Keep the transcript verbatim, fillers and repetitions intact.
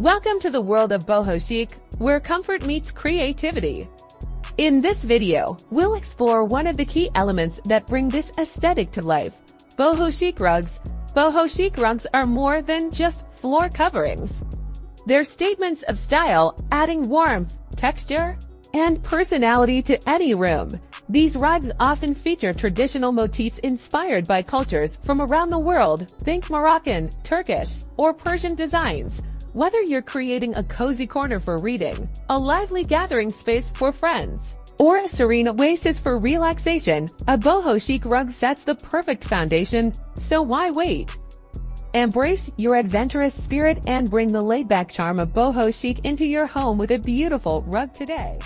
Welcome to the world of boho chic, where comfort meets creativity. In this video, we'll explore one of the key elements that bring this aesthetic to life: boho chic rugs. Boho chic rugs are more than just floor coverings. They're statements of style, adding warmth, texture, and personality to any room. These rugs often feature traditional motifs inspired by cultures from around the world. Think Moroccan, Turkish, or Persian designs. Whether you're creating a cozy corner for reading, a lively gathering space for friends, or a serene oasis for relaxation, a boho chic rug sets the perfect foundation, so why wait? Embrace your adventurous spirit and bring the laid-back charm of boho chic into your home with a beautiful rug today.